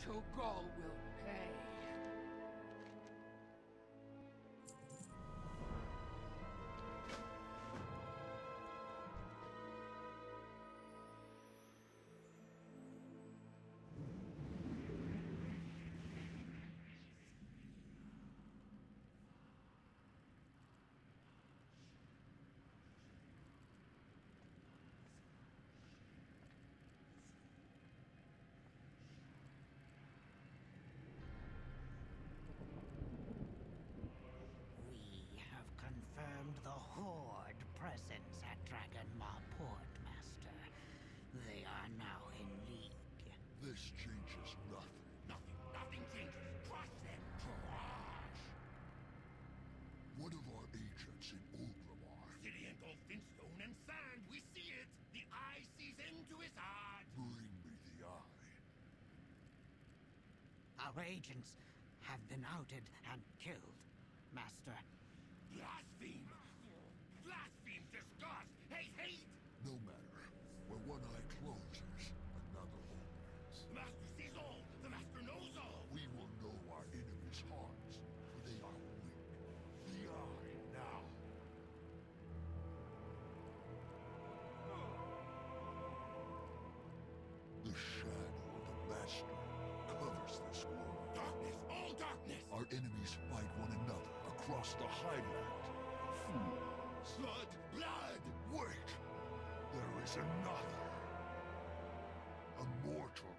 Cho'gall will pay. Confirmed the Horde presence at Dragonmar Port, Master. They are now in league. This changes nothing. Nothing changes. Trust them, Courage! One of our agents in Ogremar. City and Goldfinstone and sand, we see it! The eye sees into his heart! Bring me the eye. Our agents have been outed and killed, Master. Blaspheme! Blaspheme, disgust, hate! No matter. Where one eye closes, another opens. The Master sees all! The Master knows all! We will know our enemies' hearts, for they are weak. The eye now! The shadow of the Master covers this world. Darkness! All darkness! Our enemies fight one another. Across the highland. Fools. Blood! Wait! There is another. A mortal